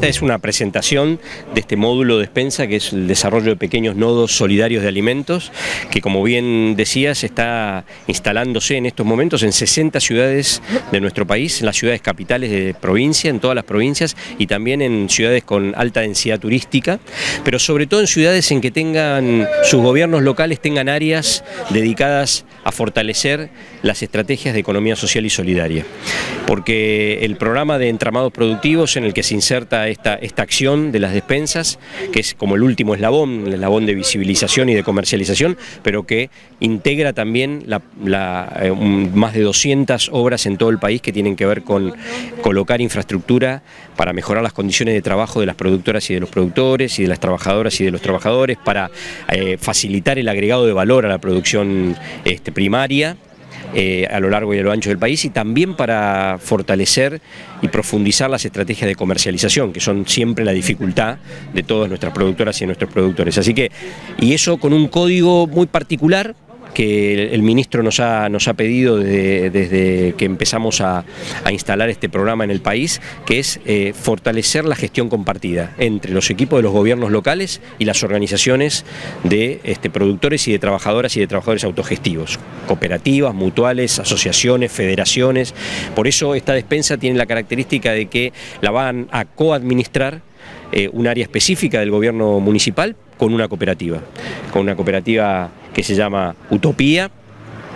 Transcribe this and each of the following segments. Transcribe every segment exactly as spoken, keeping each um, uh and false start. Esta es una presentación de este módulo de despensa, que es el desarrollo de pequeños nodos solidarios de alimentos, que, como bien decías, está instalándose en estos momentos en sesenta ciudades de nuestro país, en las ciudades capitales de provincia, en todas las provincias, y también en ciudades con alta densidad turística, pero sobre todo en ciudades en que tengan sus gobiernos locales tengan áreas dedicadas a fortalecer las estrategias de economía social y solidaria. Porque el programa de entramados productivos, en el que se inserta esta, esta acción de las despensas, que es como el último eslabón, el eslabón de visibilización y de comercialización, pero que integra también la, la, eh, más de doscientas obras en todo el país que tienen que ver con colocar infraestructura para mejorar las condiciones de trabajo de las productoras y de los productores, y de las trabajadoras y de los trabajadores, para eh, facilitar el agregado de valor a la producción este, primaria, Eh, a lo largo y a lo ancho del país, y también para fortalecer y profundizar las estrategias de comercialización, que son siempre la dificultad de todas nuestras productoras y de nuestros productores. Así que, y eso con un código muy particular que el ministro nos ha, nos ha pedido desde, desde que empezamos a, a instalar este programa en el país, que es eh, fortalecer la gestión compartida entre los equipos de los gobiernos locales y las organizaciones de este, productores y de trabajadoras y de trabajadores autogestivos, cooperativas, mutuales, asociaciones, federaciones. Por eso esta despensa tiene la característica de que la van a coadministrar eh, un área específica del gobierno municipal con una cooperativa, con una cooperativa que se llama Utopía,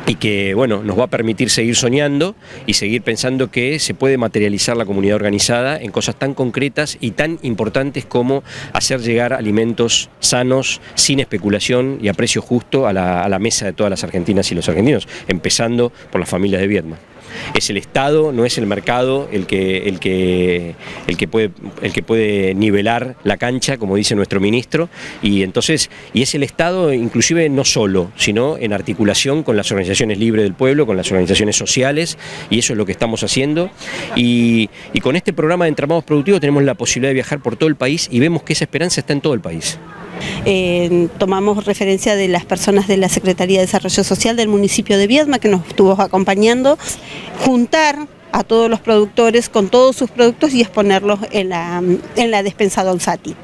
y que, bueno, nos va a permitir seguir soñando y seguir pensando que se puede materializar la comunidad organizada en cosas tan concretas y tan importantes como hacer llegar alimentos sanos, sin especulación y a precio justo a la, a la mesa de todas las argentinas y los argentinos, empezando por las familias de Viedma. Es el Estado, no es el mercado el que, el que, el que puede, el que puede nivelar la cancha, como dice nuestro ministro, y entonces, y es el Estado inclusive no solo, sino en articulación con las organizaciones libres del pueblo, con las organizaciones sociales, y eso es lo que estamos haciendo, y, y con este programa de entramados productivos tenemos la posibilidad de viajar por todo el país y vemos que esa esperanza está en todo el país. Eh, tomamos referencia de las personas de la Secretaría de Desarrollo Social del municipio de Viedma, que nos estuvo acompañando, juntar a todos los productores con todos sus productos y exponerlos en la, en la despensa Don Sati.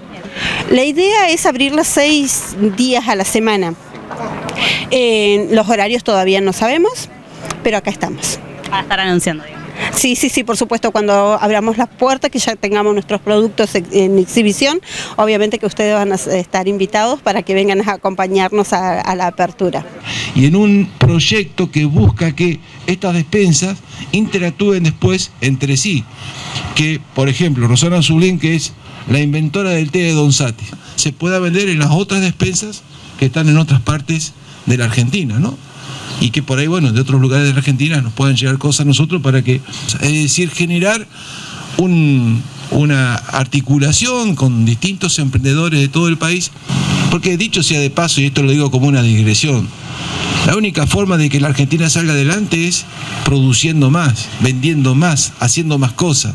La idea es abrirla seis días a la semana. Eh, los horarios todavía no sabemos, pero acá estamos. Para estar anunciando. Sí, sí, sí, por supuesto, cuando abramos las puertas, que ya tengamos nuestros productos en exhibición, obviamente que ustedes van a estar invitados para que vengan a acompañarnos a, a la apertura. Y en un proyecto que busca que estas despensas interactúen después entre sí, que, por ejemplo, Rosana Zulín, que es la inventora del té de Don Zate, se pueda vender en las otras despensas que están en otras partes de la Argentina, ¿no? Y que por ahí, bueno, de otros lugares de la Argentina nos puedan llegar cosas a nosotros para que, es decir, generar un, una articulación con distintos emprendedores de todo el país, porque dicho sea de paso, y esto lo digo como una digresión, la única forma de que la Argentina salga adelante es produciendo más, vendiendo más, haciendo más cosas.